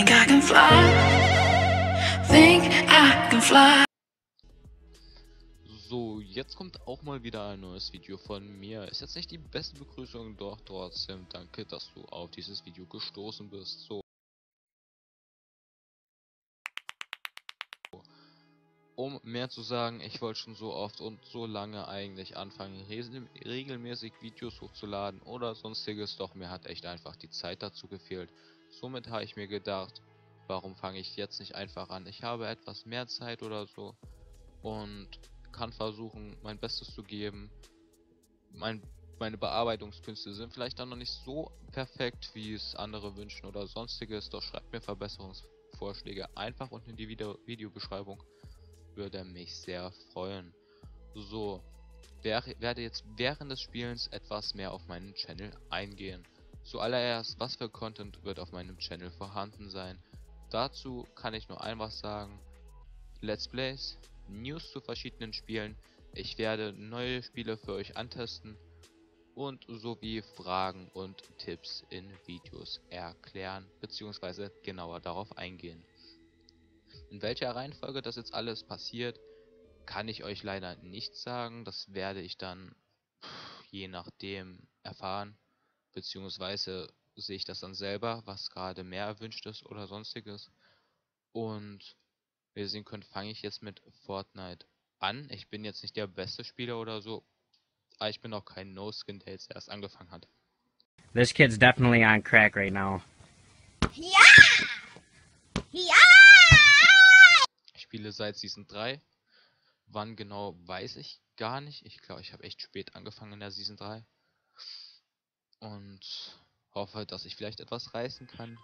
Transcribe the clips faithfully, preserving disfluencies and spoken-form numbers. Think I can fly. Think I can fly. So, jetzt kommt auch mal wieder ein neues Video von mir. Ist jetzt nicht die beste Begrüßung, doch trotzdem danke, dass du auf dieses Video gestoßen bist. So. Um mehr zu sagen, ich wollte schon so oft und so lange eigentlich anfangen, regelmäßig Videos hochzuladen oder sonstiges, doch mir hat echt einfach die Zeit dazu gefehlt. Somit habe ich mir gedacht, warum fange ich jetzt nicht einfach an? Ich habe etwas mehr Zeit oder so und kann versuchen, mein Bestes zu geben. Mein, meine Bearbeitungskünste sind vielleicht dann noch nicht so perfekt, wie es andere wünschen oder sonstiges, doch schreibt mir Verbesserungsvorschläge einfach unten in die Video Videobeschreibung. Würde mich sehr freuen. So, werde jetzt während des Spielens etwas mehr auf meinen Channel eingehen. Zuallererst, was für Content wird auf meinem Channel vorhanden sein? Dazu kann ich nur ein was sagen: Let's Plays, News zu verschiedenen Spielen. Ich werde neue Spiele für euch antesten und sowie Fragen und Tipps in Videos erklären bzw. genauer darauf eingehen. In welcher Reihenfolge das jetzt alles passiert, kann ich euch leider nicht sagen. Das werde ich dann je nachdem erfahren, beziehungsweise sehe ich das dann selber, was gerade mehr erwünscht ist oder sonstiges. Und wie ihr sehen könnt, fange ich jetzt mit Fortnite an. Ich bin jetzt nicht der beste Spieler oder so, aber ich bin auch kein No-Skin, der jetzt erst angefangen hat. This kid's definitely on crack right now. Ja! Ja! Spiele seit Season drei, wann genau weiß ich gar nicht, ich glaube ich habe echt spät angefangen in der Season drei und hoffe, dass ich vielleicht etwas reißen kann.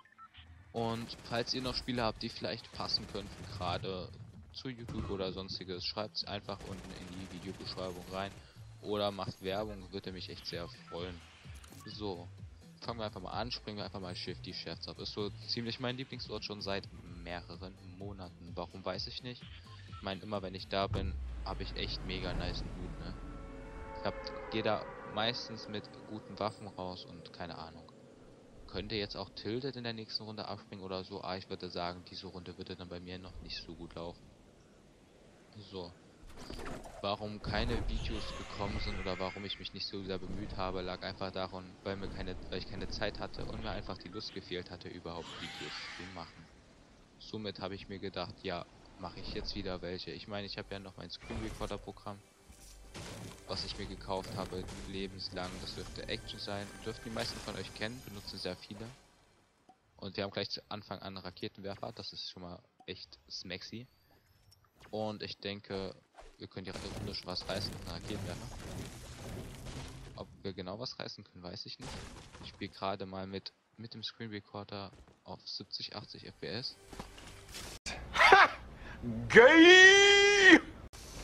Und falls ihr noch Spiele habt, die vielleicht passen könnten, gerade zu YouTube oder sonstiges, schreibt es einfach unten in die Videobeschreibung rein oder macht Werbung, würde mich echt sehr freuen. So, fangen wir einfach mal an, springen wir einfach mal Shifty Chefs ab. Ist so ziemlich mein Lieblingsort schon seit mehreren Monaten. Warum weiß ich nicht. Ich meine, immer wenn ich da bin, habe ich echt mega nice Loot, ne? Ich hab, gehe da meistens mit guten Waffen raus und keine Ahnung. Könnte jetzt auch Tilted in der nächsten Runde abspringen oder so, aber ich würde sagen, diese Runde würde dann bei mir noch nicht so gut laufen. So. Warum keine Videos gekommen sind oder warum ich mich nicht so sehr bemüht habe, lag einfach daran, weil, mir keine, weil ich keine Zeit hatte und mir einfach die Lust gefehlt hatte, überhaupt Videos zu machen. Somit habe ich mir gedacht, ja, mache ich jetzt wieder welche. Ich meine, ich habe ja noch mein Screen Recorder Programm, was ich mir gekauft habe, lebenslang. Das dürfte Action sein. Dürften die meisten von euch kennen, benutzen sehr viele. Und wir haben gleich zu Anfang an Raketenwerfer, das ist schon mal echt smaxy. Und ich denke, wir können die Runde schon was reißen mit einer Raketenwerfer. Ob wir genau was reißen können, weiß ich nicht. Ich spiele gerade mal mit, mit dem Screen Recorder auf siebzig, achtzig F P S. Geil!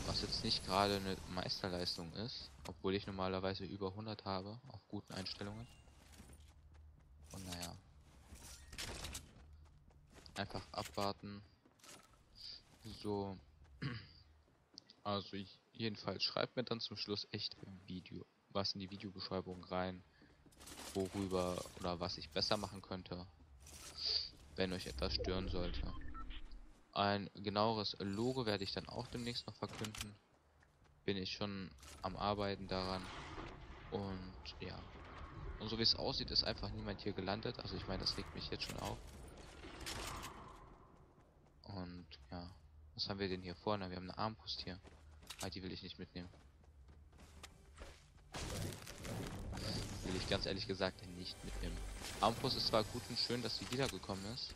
Was jetzt nicht gerade eine Meisterleistung ist, obwohl ich normalerweise über hundert habe, auf guten Einstellungen. Und naja. Einfach abwarten. So. Also ich, jedenfalls schreibt mir dann zum Schluss echt im Video, was in die Videobeschreibung rein, worüber oder was ich besser machen könnte, wenn euch etwas stören sollte. Ein genaueres Logo werde ich dann auch demnächst noch verkünden. Bin ich schon am Arbeiten daran. Und ja. Und so wie es aussieht, ist einfach niemand hier gelandet. Also ich meine, das regt mich jetzt schon auf. Und ja. Was haben wir denn hier vorne? Wir haben eine Armbrust hier. Ah, die will ich nicht mitnehmen. Will ich ganz ehrlich gesagt nicht mitnehmen. Armbrust ist zwar gut und schön, dass sie wiedergekommen ist.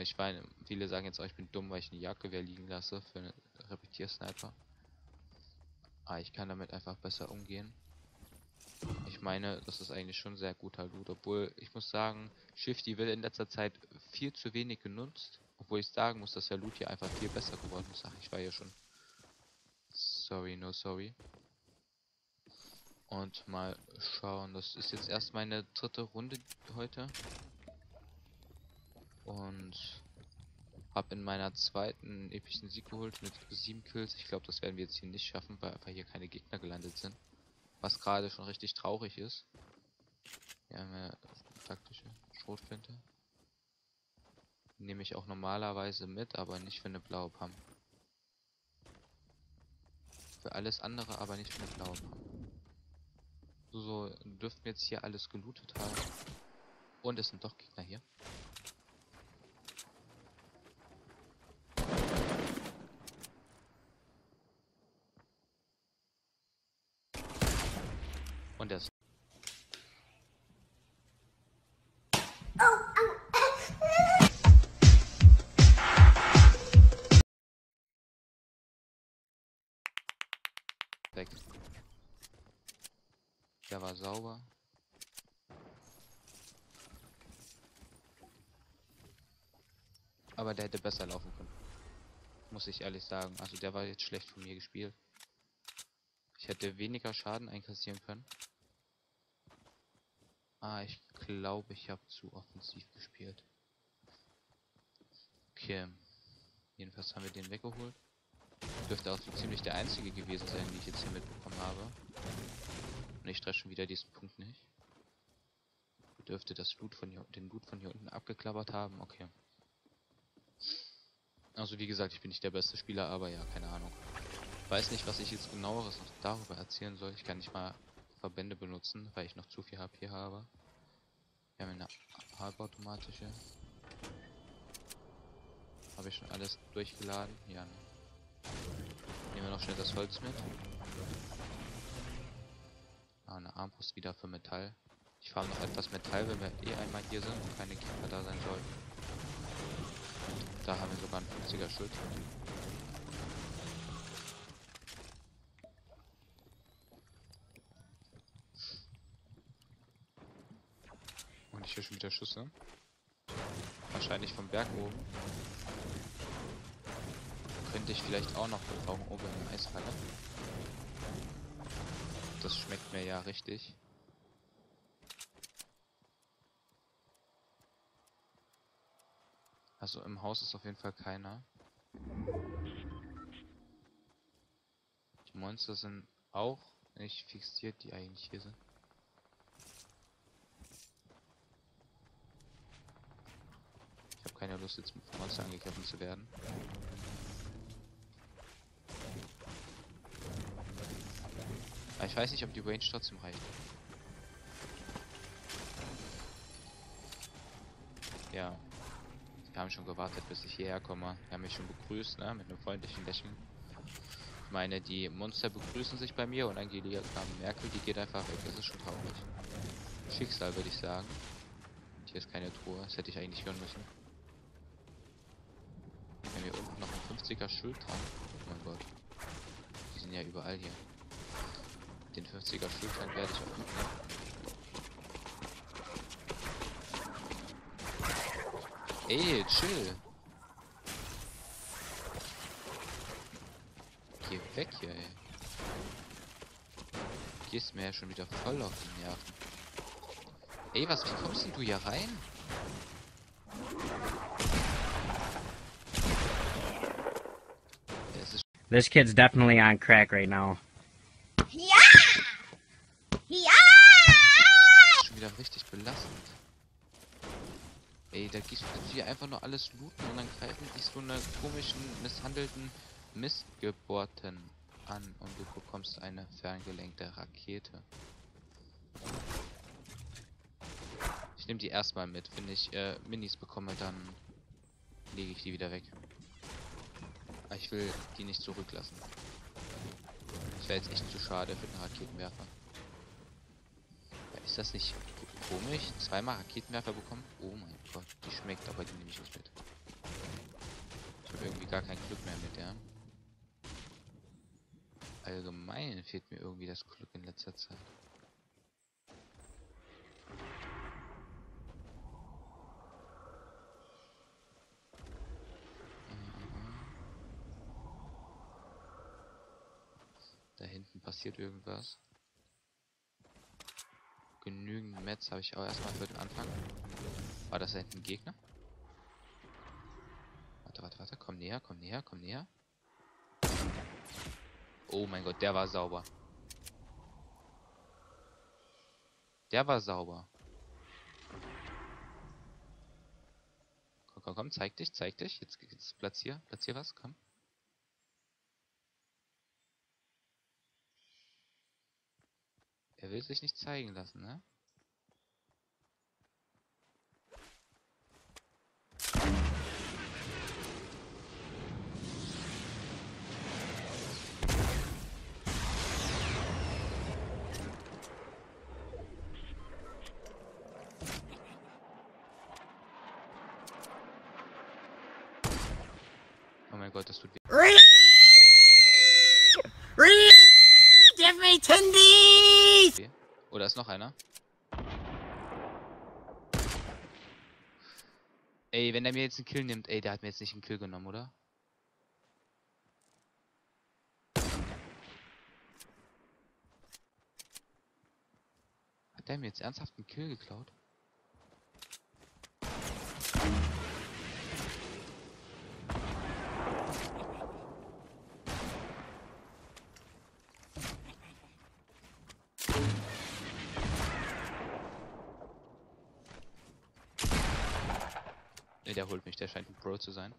Ich meine, viele sagen jetzt auch, ich bin dumm, weil ich eine Jagdgewehr liegen lasse für einen Repetiersniper. Aber ich kann damit einfach besser umgehen. Ich meine, das ist eigentlich schon sehr guter Loot, obwohl ich muss sagen, Shifty wird in letzter Zeit viel zu wenig genutzt. Obwohl ich sagen muss, dass der Loot hier einfach viel besser geworden ist. Ach, ich war hier schon. Sorry, no sorry. Und mal schauen, das ist jetzt erst meine dritte Runde heute. Und habe in meiner zweiten epischen Sieg geholt mit sieben Kills. Ich glaube, das werden wir jetzt hier nicht schaffen, weil einfach hier keine Gegner gelandet sind. Was gerade schon richtig traurig ist. Hier haben wir eine taktische Schrotflinte. nehme ich auch normalerweise mit, aber nicht für eine blaue Pump. Für alles andere, aber nicht für eine blaue Pump. So, so dürften wir jetzt hier alles gelootet haben. Und es sind doch Gegner hier. Und das. Weg. Der war sauber. Aber der hätte besser laufen können. Muss ich ehrlich sagen. Also der war jetzt schlecht von mir gespielt. Ich hätte weniger Schaden einkassieren können. Ah, ich glaube, ich habe zu offensiv gespielt. Okay. Jedenfalls haben wir den weggeholt. Dürfte auch so ziemlich der einzige gewesen sein, die ich jetzt hier mitbekommen habe. Und ich stress schon wieder diesen Punkt nicht. Dürfte das Loot von hier, den Loot von hier unten abgeklappert haben. Okay. Also wie gesagt, ich bin nicht der beste Spieler, aber ja, keine Ahnung. Weiß nicht, was ich jetzt genaueres noch darüber erzählen soll. Ich kann nicht mal Verbände benutzen, weil ich noch zu viel H P habe. Wir haben eine halbautomatische. Habe ich schon alles durchgeladen? Ja, ne. Nehmen wir noch schnell das Holz mit. Ah, eine Armbrust wieder für Metall. Ich fahre noch etwas Metall, wenn wir eh einmal hier sind und keine Kämpfer da sein sollten. Da haben wir sogar einen fünfziger Schild. Hier schon wieder Schüsse. Wahrscheinlich vom Berg oben. Könnte ich vielleicht auch noch gebrauchen, oben in der Eisfalle. Das schmeckt mir ja richtig. Also im Haus ist auf jeden Fall keiner. Die Monster sind auch nicht fixiert, die eigentlich hier sind. Keine Lust, jetzt mit Monster angegriffen zu werden. Aber ich weiß nicht, ob die Range trotzdem reicht. Ja. Die haben schon gewartet, bis ich hierher komme. Die haben mich schon begrüßt, ne? Mit einem freundlichen Lächeln. Ich meine, die Monster begrüßen sich bei mir und Angelika Merkel, die geht einfach weg. Das ist schon traurig. Schicksal, würde ich sagen. Und hier ist keine Truhe. Das hätte ich eigentlich hören müssen. Schild dran. Oh mein Gott. Die sind ja überall hier. Den fünfziger Schild dran werde ich auch mitnehmen. Ey, chill! Geh weg hier, ey. Gehst mir ja schon wieder voll auf den Nerven. Ey, was, wie kommst denn du hier rein? This kid's definitely on crack right now. Ja! Ja! Schon wieder richtig belastend. Ey, da gibst du hier einfach nur alles looten und dann greifen dich so eine komischen, misshandelten Missgeburten an und du bekommst eine ferngelenkte Rakete. Ich nehme die erstmal mit. Wenn ich äh, Minis bekomme, dann lege ich die wieder weg. Ich will die nicht zurücklassen. Ich wäre jetzt echt zu schade für den Raketenwerfer. Ist das nicht komisch? Zweimal Raketenwerfer bekommen? Oh mein Gott, die schmeckt, aber die nehme ich nicht mit. Ich habe irgendwie gar kein Glück mehr mit der. Allgemein fehlt mir irgendwie das Glück in letzter Zeit. Da hinten passiert irgendwas. Genügend Metz habe ich auch erstmal für den Anfang. War das da hinten ein Gegner? Warte, warte, warte. Komm näher, komm näher, komm näher. Oh mein Gott, der war sauber. Der war sauber. Komm, komm, komm, zeig dich, zeig dich. Jetzt, jetzt platzier, platzier was, komm. Er will sich nicht zeigen lassen, ne? Oh mein Gott, das tut weh. Give me tendies! Okay. Oh, da ist noch einer. Ey, wenn der mir jetzt einen Kill nimmt. Ey, der hat mir jetzt nicht einen Kill genommen, oder? Hat der mir jetzt ernsthaft einen Kill geklaut? Ne, der holt mich, der scheint ein Pro zu sein.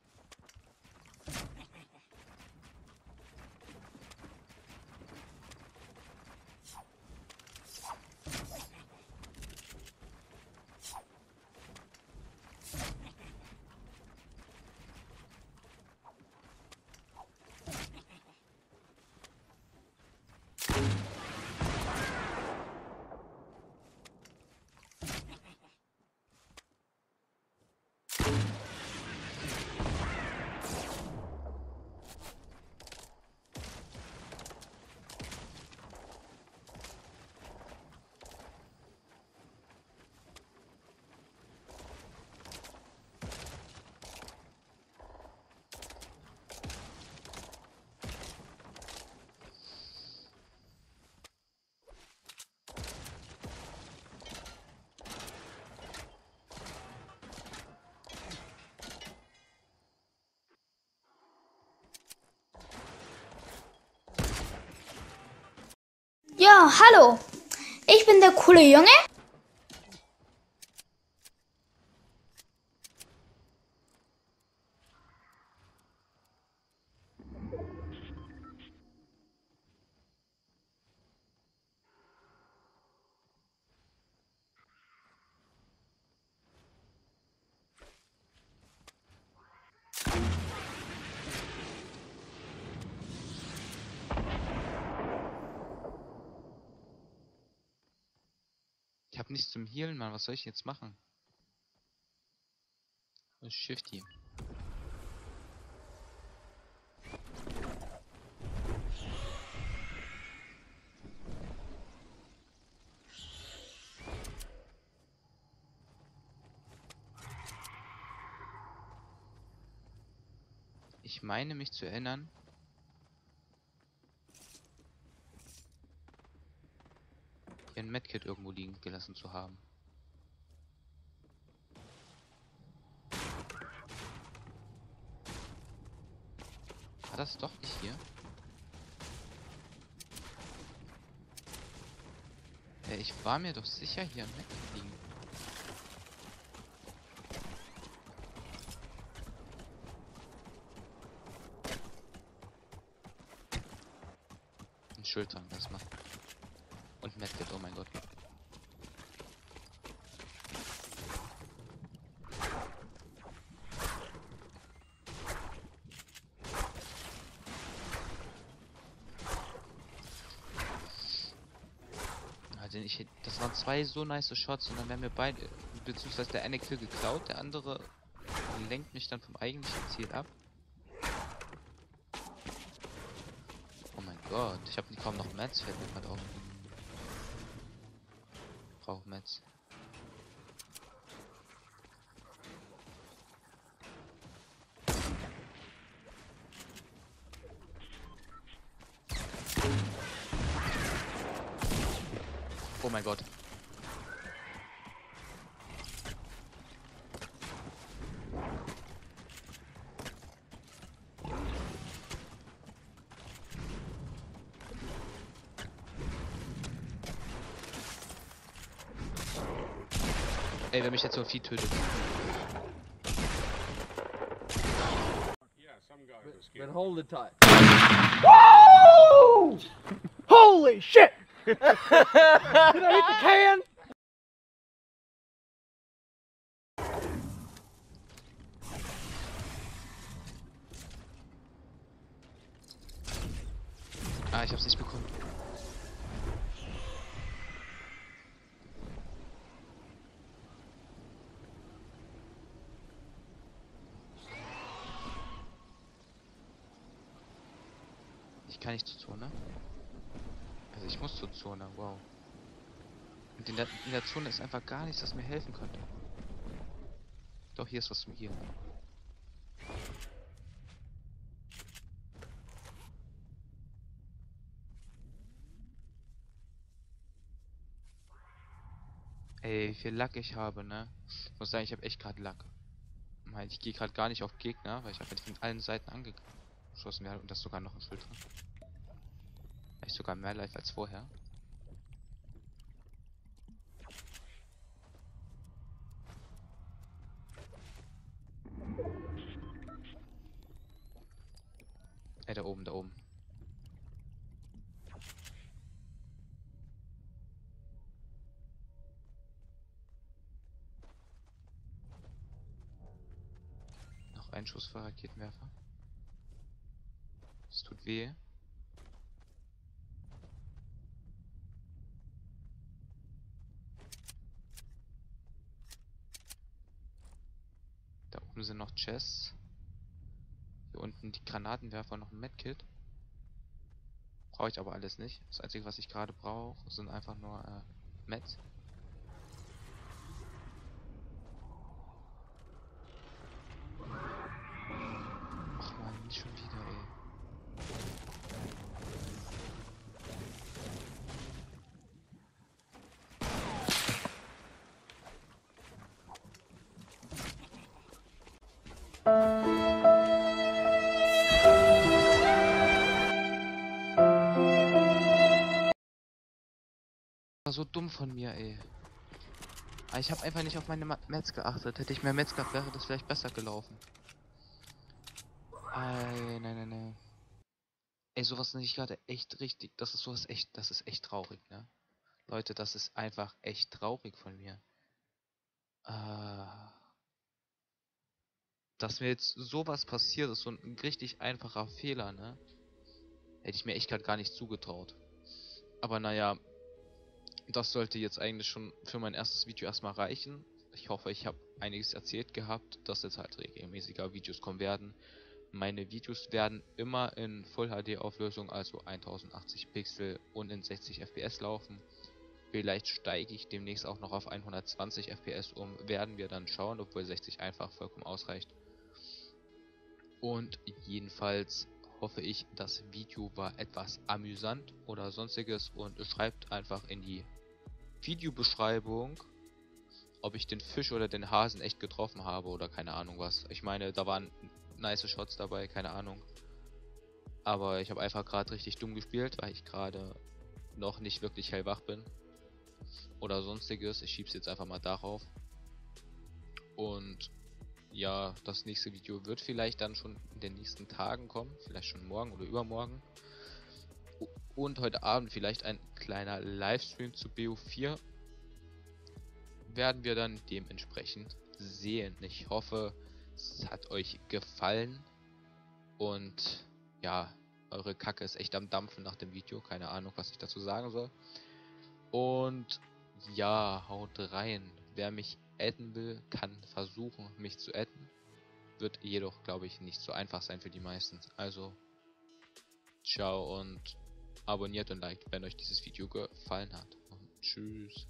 Ja, hallo. Ich bin der coole Junge. Ich hab nichts zum Healen, Mann. Was soll ich jetzt machen? Das ist Shifty. Ich meine mich zu erinnern. Ein Medkit irgendwo liegen gelassen zu haben. War das doch nicht hier? Ja, ich war mir doch sicher, hier ein Medkit liegen. Ein Schildtrank, das macht. Und Medkit, oh mein Gott. Also ich, das waren zwei so nice Shots und dann werden mir beide, beziehungsweise der eine Kill geklaut, der andere lenkt mich dann vom eigentlichen Ziel ab. Oh mein Gott, ich habe kaum noch Mats, fällt mir gerade auf. Brauch Metz. Oh mein Gott. Ey, wenn mich jetzt so ein Vieh tötet. Then hold it tight. Whoa! Holy shit! Did I hit the can? Ah, ich hab's nicht bekommen. Kann ich zur Zone? Also ich muss zur Zone, wow. Und in der, in der Zone ist einfach gar nichts, das mir helfen könnte. Doch, hier ist was mir hier. Ey, wie viel Lack ich habe, ne? Ich muss sagen, ich habe echt gerade Lack. Ich gehe gerade gar nicht auf Gegner, weil ich einfach von allen Seiten angeschossen werde und das sogar noch ein Filter. Vielleicht sogar mehr Life als vorher. Ey, da oben, da oben. Noch ein Schuss für Raketenwerfer. Es tut weh. Sind noch Chests. Hier unten die Granatenwerfer, noch ein Medkit. Brauche ich aber alles nicht. Das einzige, was ich gerade brauche, sind einfach nur äh, Meds. Ach man, nicht schon wieder, ey. So dumm von mir, ey. Aber ich habe einfach nicht auf meine Mets geachtet. Hätte ich mehr Mets gehabt, wäre das vielleicht besser gelaufen. Ey, nein, nein, nein. Ey, sowas nenne ich gerade echt richtig. Das ist sowas echt, das ist echt traurig, ne? Leute, das ist einfach echt traurig von mir. Äh, dass mir jetzt sowas passiert, ist so ein richtig einfacher Fehler, ne? Hätte ich mir echt gerade gar nicht zugetraut. Aber naja. Das sollte jetzt eigentlich schon für mein erstes Video erstmal reichen. Ich hoffe, ich habe einiges erzählt gehabt, dass jetzt halt regelmäßiger Videos kommen werden. Meine Videos werden immer in Full H D Auflösung, also tausendachtzig Pixel und in sechzig F P S laufen. Vielleicht steige ich demnächst auch noch auf hundertzwanzig F P S um, werden wir dann schauen, obwohl sechzig einfach vollkommen ausreicht. Und jedenfalls hoffe ich, das Video war etwas amüsant oder sonstiges, und schreibt einfach in die Videobeschreibung, ob ich den Fisch oder den Hasen echt getroffen habe oder keine Ahnung was. Ich meine, da waren nice Shots dabei, keine Ahnung. Aber ich habe einfach gerade richtig dumm gespielt, weil ich gerade noch nicht wirklich hellwach bin oder sonstiges. Ich schieb's jetzt einfach mal darauf. Und ja, das nächste Video wird vielleicht dann schon in den nächsten Tagen kommen, vielleicht schon morgen oder übermorgen. Und heute Abend vielleicht ein kleiner Livestream zu B O vier. Werden wir dann dementsprechend sehen. Ich hoffe, es hat euch gefallen. Und ja, eure Kacke ist echt am Dampfen nach dem Video. Keine Ahnung, was ich dazu sagen soll. Und ja, haut rein. Wer mich adden will, kann versuchen, mich zu adden. Wird jedoch, glaube ich, nicht so einfach sein für die meisten. Also, ciao und abonniert und liked, wenn euch dieses Video gefallen hat. Und tschüss.